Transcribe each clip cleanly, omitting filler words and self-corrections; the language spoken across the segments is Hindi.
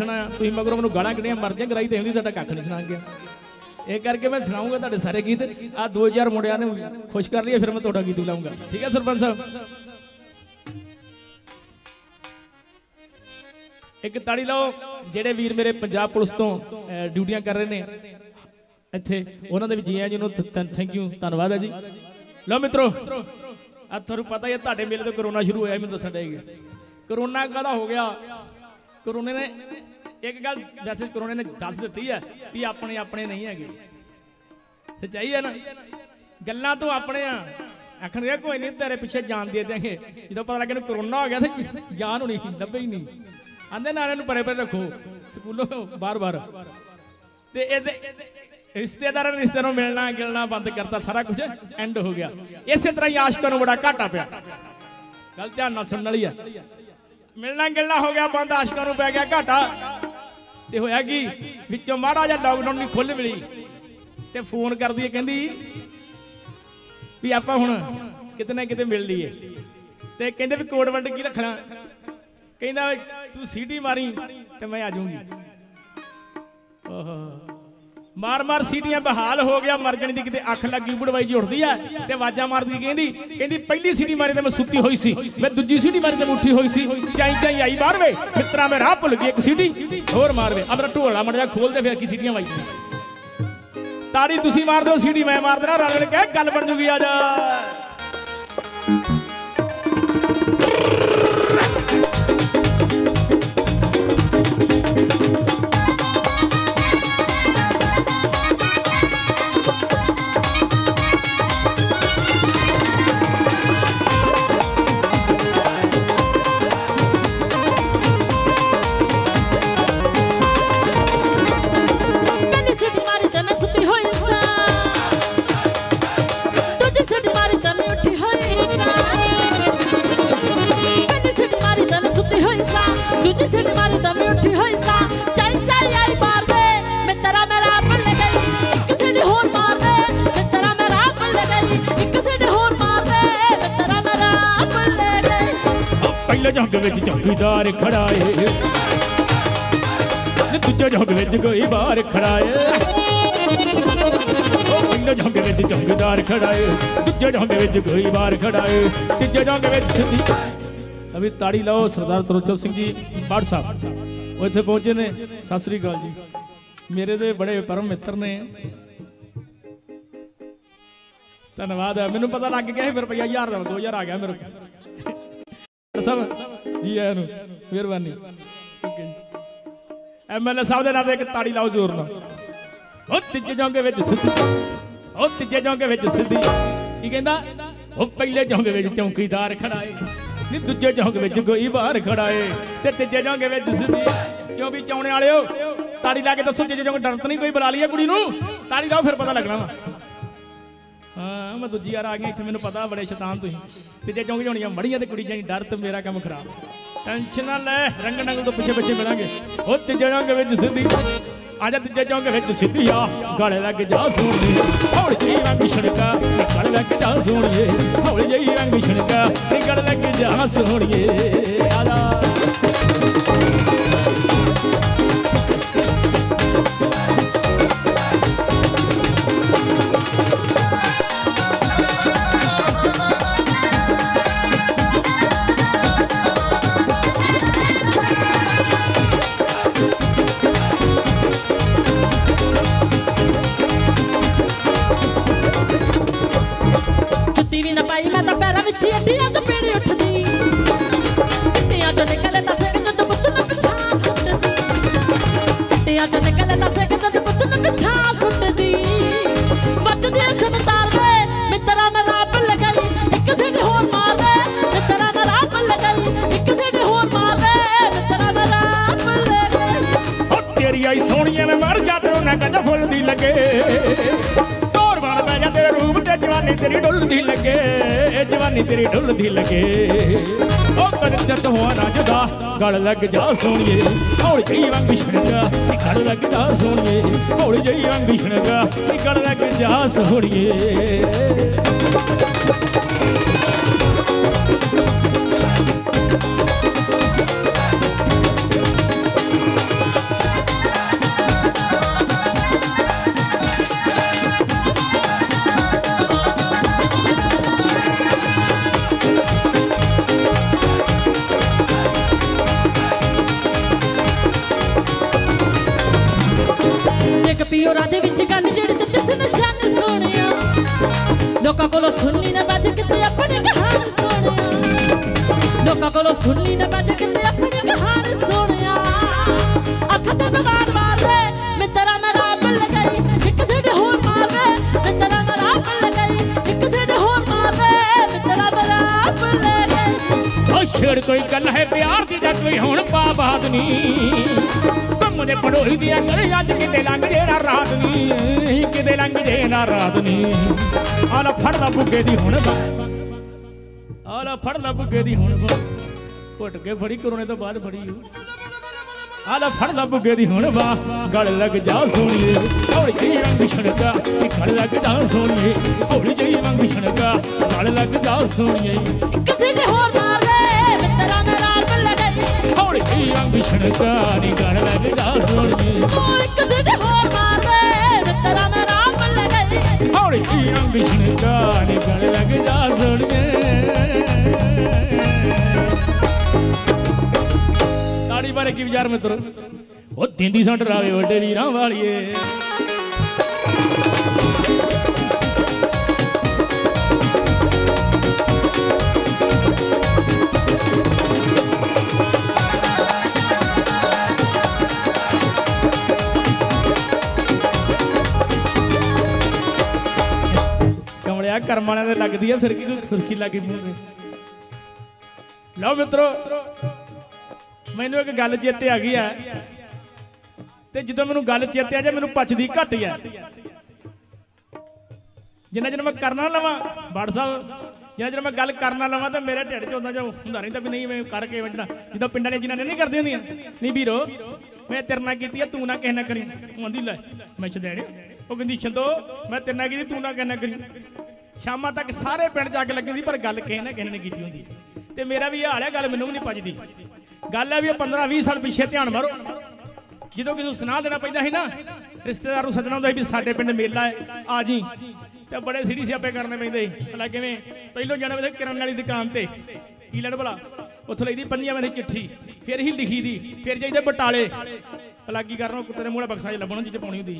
सुनाया तुम मगरों मैं गाला कड़िया मर जाए कराई देने सा कख नहीं सुना गया। एक करके मैं सुनाऊंगा तेरे सारे गीत आ 2000 मुंडिया ने खुश कर लिया फिर मैं थोड़ा गीत लाऊंगा। ठीक है सरपंच साहब एक ताड़ी लाओ जेडे वीर मेरे पंजाब पुलिस तो ड्यूटियां कर रहे हैं इत्थे उन्होंने भी जी है जी थैंक यू धन्यवाद है जी। लो मित्रों अब थोड़ा पता ही है मेले तो कोरोना शुरू होया मैं दसन देगा कोरोना कदा हो गया। कोरोना ने एक गल जैसे कोरोना ने दस दी है कि अपने अपने नहीं है सच्चाई है ना गल्लां तो अपने आखन गया कोई नहीं तेरे पिछे जान दे देंगे जो पता लगे कोरोना हो गया तो जान होनी लभे ही नहीं आंदे नाले परे परे रखो स्कूलों बार बार रिश्तेदार रिश्तेदारों मिलना गिलना बंद करता सारा कुछ एंड हो गया। इसे तरह ही आशकों को बड़ा घाटा पिया गल ध्यान नाल सुनने वाली है मिलना गिलना हो गया बंद आशकों को पै गया घाटा ते होया कि विचों माड़ा जा लॉकडाउन की खुल मिली ते फोन कर दी कहंदी भी आपां हुण किते ना किते मिल लईए ते कहंदे भी कोड वर्ड की रखना कहंदा तू सीटी मारी ते मैं आ जाऊंगी। ओहो मार मार सीटियां बहाल हो गया मर जाने की कितने अख लगी बुढ़वाई जी उठती है ते आवाजा मारती कहती पहली सीटी मारी तो मैं सुती हुई सी मैं दूजी सीटी मारी तो मैं उठी हुई सी चाई चाई आई मारवे मित्रा मैं राह भुल गई एक सीटी होर मारवे अब मेरा ढोला मट जा खोल दे फिर की सीटियां वाई ताड़ी तुसी मार दो सीटी मैं मार देना रल मिल के गल बन जूगी आ जा। जंग विच चौकीदार खड़ा है दूजे जंग विच कोई बार खड़ा है पहले जंग विच चौकीदार खड़ा है दूजे जंग विच कोई बार खड़ा है तीजे जंग विच सिद्धि अभी ताड़ी लाओ सरदार तरोचन सिंह जी बाड़ साहब वो इतने पहुंचे ने। सत श्री अकाल जी मेरे तो बड़े परम मित्र ने धन्यवाद है मैनू पता लग गया रुपया 1000 2000 आ गया मेरे चौकीदार खड़ा है दूजे चौंक विच कोई बार खड़ा है तीजे चौंक विच सिद्धी क्यों भी चौने वाले हो ताड़ी ला के दसो तीजे चौंक डरत नहीं कोई बुला ली है कुड़ी नूं ताड़ी लाओ फिर पता लगना वा। हाँ मैं दूजी यार आ गया इतने मैंने पता बड़े शैतान तुम तीजे चौंक जानिया मड़िया तो कुड़ी जानी डर तो मेरा काम खराब टेंशन ना लै रंग नंग तो पिछे पिछे मिलेंगे वो तीजे चौंक विच सिद्धी आ जा तीजे चौंक विच सिद्धी आ गले लग जा सोनी हौली जी रंग छिड़का गले लग जा सोनिए हौली जी रंग छिड़का गले लग जा सोनिए आ जा। तेरी ढुलदी लगे ओ कदरत हो ना जुदा गल लग जा सोनिए हौली जी रंग छिड़का गल लग जा सोनिए हौली जी रंग छिड़का गल लग जा सोनिए। होरा दे विच गल जेड़ी दित्ते सन शान सोनिया लोकां कोलों सुननी ना बज किते अपने कहान सोनिया लोकां कोलों सुननी ना बज किते अपने कहान सोनिया अखां तों वार वार रे मैं तेरा मेरा बल गई इक सिर होर मार रे मैं तेरा मेरा बल गई इक सिर होर मार रे मैं तेरा मेरा बल गई ओ छेड़ कोई गल है प्यार दी जद वी हुण पाबाद नी मुझे पड़ोही दिया करे आज किते लंघ जे ना रात नी किते लंघ जे ना रात नी आला फड़ला बुगे दी हुण बा आला फड़ला बुगे दी हुण बा घुट के फड़ी करोने तो बाद फड़ी आला फड़ला बुगे दी हुण बा गल लग जा सोनिए हौली जेही रंग छड़का गल लग जा सोनिए हौली जेही रंग छड़का गल लग जा सोनिए किसे ने होर मार रे मैं तेरा मेरा बल गई हौली जेही रंग छड़का नी गल ताड़ी बारे की विचार मित्र ओ दिंदी सा डरावे वड्डे वीरां वालिए कर्म वाले लगती है फिर की खुरकी लगी मूंह लो मित्रों मैनू एक गल चेते आ गई है ते जो मैं गल चेते आ जाए मैं पचदी घट है जिन्ना चर मैं करना लवा बड़ साहब जिन्ना चर मैं गल करना लवा तो मेरे ढिड च जो होंगे रहा भी नहीं मैं करके बचना जिदा पिंड जिन्हें नहीं करती होंगे नहीं भीरो मैं तेरना की तू ना किसी ना करी तू आँधी लै मैं छेड़े वो कहती छो मैं तेरना की तू ना किसी ना करी शामा तक सारे पिंड अग लगी होंगी पर गल किसी ना किसी ने की होंगी तो मेरा भी हाल है गल मैनू भी नहीं पचती गल है भी 15-20 साल पिछे ध्यान मारो जो किसी सुना देना पैदा है ना रिश्तेदारों सदना होंगे भी साढ़े पिंड मेला है आ जी तो बड़े सीढ़ी स्यापे करने पैंते भला किवें पहलों जाना पैदा किरण वाली दुकान पर की लड़ भला उतो लई दी 50 की चिट्ठी फिर ही लिखी दी फिर जाइए बटाले भला की करना कुत्ते ने मूहरे बक्सा च लभना जिच पाउणी होंगी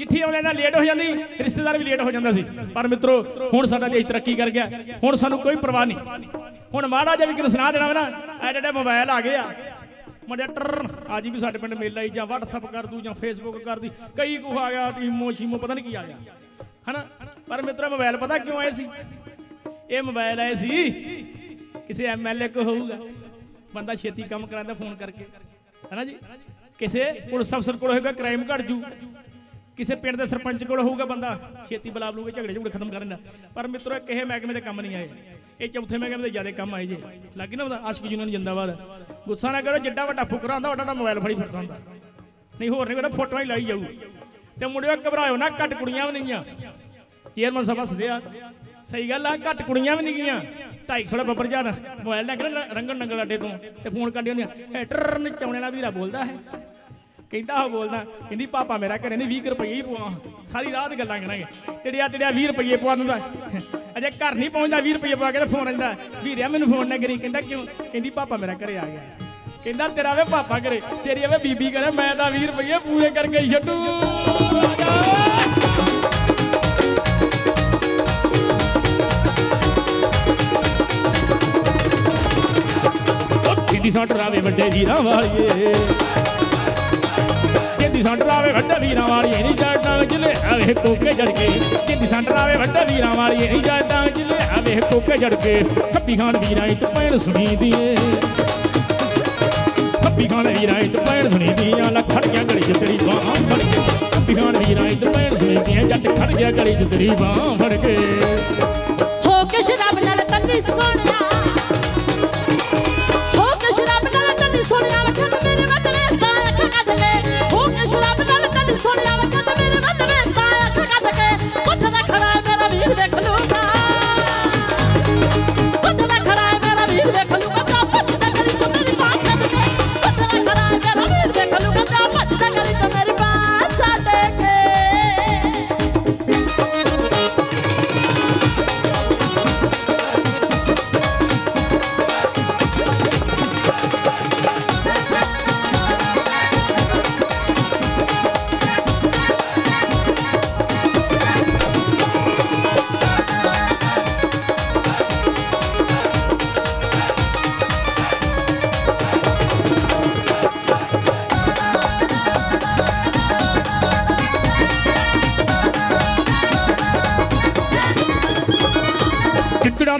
चिट्ठी आने का लेट हो जाती रिश्तेदार भी लेट हो जाता सी पर मित्रों हुण साडा देश तरक्की कर गया हुण सानू कोई परवाह नहीं हुण माड़ा जिहा भी सुना देना ना एडे मोबाइल आ गया मड़िया टर आज भी साडे पिंड मेला ही जां व्हाट्सएप कर दूँ जां फेसबुक कर दी कई कुछ आ गया ईमो शीमो पता नहीं की आ गया है ना पर मित्रों मोबाइल पता क्यों आए सी ये मोबाइल आए सी किसी MLA को होगा बंदा छेती काम कराता फोन करके है ना जी किसी पुलिस अफसर को होगा क्राइम घट जू किसी पिंड के सरपंच को होगा बंदा छेती बुला लूगा झगड़े झुगड़े खत्म करना पर मित्रों कहे महकमे के कम नहीं आए ये चौथे महकमे के ज्यादा कम आए जी लग ना आशक यूनियन जिंदाबाद गुस्सा ना करो जिड्डा वाला फुकरा होंगे वाला मोबाइल फड़ी फिरता होंगे नहीं होर नहीं कहता फोटो ही लाई जाऊ तो मुड़े घबराओ ना घट कुड़ियां भी नहीं चेयरमैन साहब हसदे आ सही गल आ घट कुड़ियां भी नहीं गई 250 बब्बर जान मोबाइल ना कर रंगन नंगल अड्डे तू तो फोन कर टर्न चौने वाला भीरा बोलता है कहता हो बोलना कहती पापा मेरा घरें नहीं 20 रुपये ही पवा सारी रात गल्लां करांगे तेड़िया तेड़िया 20 रुपये पवा दिंदा अजे घर नहीं पहुंचता 20 रुपये पवा के फोन रहा भीरिया मैनू फोन ना करी कहता क्यों कहती पापा मेरा घरें आ गया कहता तेरा वे पापा करे तेरी वे बीबी करे मैं तो 20 रुपये पूरे करके छड्डू डरावे वड्डे वीरां वालिए जिंदी सा डरावे वड्डे वीरां वालिए नहीं जाटां विच ले आवे कोके जड़ के जिंदी सा डरावे वड्डे वीरां वालिए नहीं जाटां विच ले आवे कोके जड़ के खप्पी खान वीरां इच पैण सुणी दी खप्पी खान वीरां इच पैण सुणी दी आला खड़ गया गली च तेरी बांह फड़ के खप्पी खान वीरां इच पैण सुणी दी जट खड़ गया गली च तेरी बांह फड़ के हो के शराब नाल तल्ली सोणिया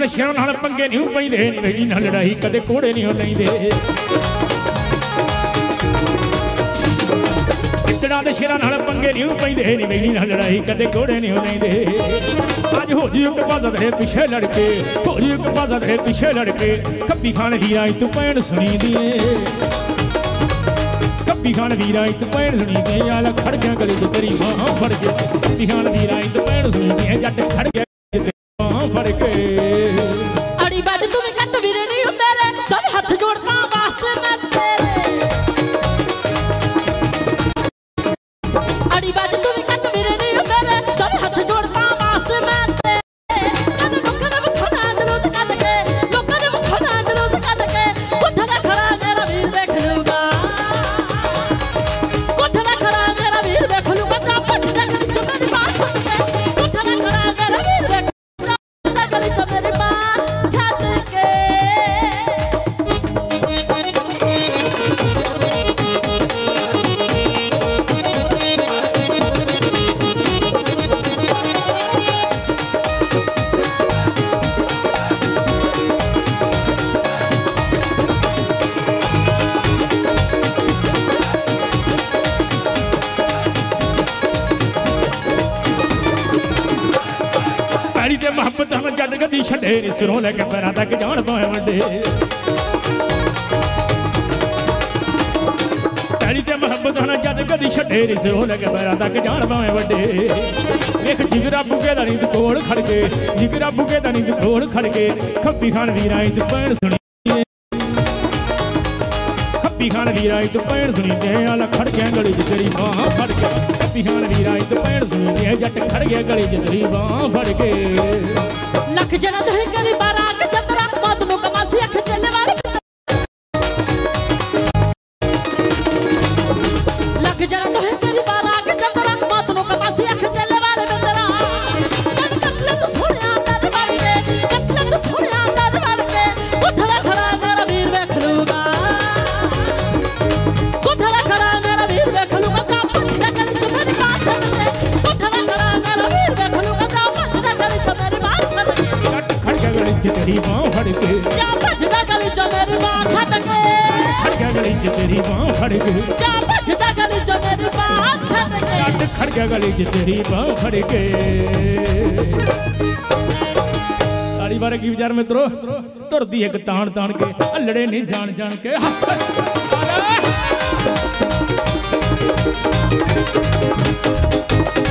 नशा नाल पंगे नहीं पैंदे, मेरी नाल लड़ाई कदे कोड़े नहीं लैंदे। शेरा नाल पंगे नहीं पैंदे, मेरी नाल लड़ाई कदे कोड़े नहीं लैंदे। अज हो जी बाजा तेरे पिछे लड़के, हो जी बाजा तेरे पिछे लड़के, कब्बी खान वीरा तू भैन सुनी दिए, कब्बी खान वीरा तू भैन सुनी दिए, यार खड़ गया गली च तेरी बांह फड़ के, कब्बी खान वीरा तू भैन सुनी दिए, जट खड़ गया गली च तेरी बांह फड़ के। अड़ी बाज तू मैं कट वीरे नहीं हुंदे रे, दम हथ जोड़ पां वास्ते मैं तेरे। अड़ी बाज तू भी कट वीरे नहीं हुंदे रे, दम हथ जोड़ पां वास्ते मैं तेरे। कद मुखड़ा मुखड़ा जलूस कट के, लोकां दे मुखड़ा जलूस कट के, कोठड़ा खड़ा मेरा वीर देख लूगा, कोठड़ा खड़ा मेरा वीर देख लूगा, भटिंडा गली चो मेरी बात सुन के, कोठड़ा खड़ा मेरा वीर देख लूगा, भटिंडा गली चो मेरी बात छत के। मोहब्बत हम जद कभी छे नी, सिरों लैके पैरों तक जान पाए वंडे। पैड़ी ते मोहब्बत हम जद कभी छे नी, सिरों लैके पैरों तक जान पाए वंडे। एक जिगरा बुगे दा नींद कोल खड़ के, जिगरा बुगे दा नींद कोल खड़ के, खप्पी खान वीरा तू भैन सुनी, खप्पी खान वीरा तू भैन सुनी दे, आला खड़ गया गली च तेरी बांह फड़ के, खप्पी खान वीरा तू भैन सुनी दे, जट खड़ गया गली च तेरी बांह फड़ के। लख जना दे करी बारात जतरा मौत मुकमासी अख चले वाले, लख जना दे करी बारात जतरा मौत मुकमासी अख चले वाले बंदरा, कट कटले तो सोनिया दरबार के, कटले तो सोनिया दरबार के, कोठड़ा खड़ा मेरा वीर देख लूगा, कोठड़ा खड़ा मेरा वीर देख लूगा, भटिंडा गली चो मेरी बात सुन के, कोठड़ा खड़ा मेरा वीर देख लूगा, भटिंडा गली चो मेरी बात सुन के। तेरी बांह फड़ के, क्या भजदा गली चो मेरी बांह छड़ के, खड़गा गली च तेरी बांह फड़ के, क्या भजदा गली चो मेरी बांह छड़ के, कट खड़गा गली च तेरी बांह फड़ के। ताली बारे की विचार मित्रों, तुरदी एक तान तान के, अलड़े नहीं जान जान के।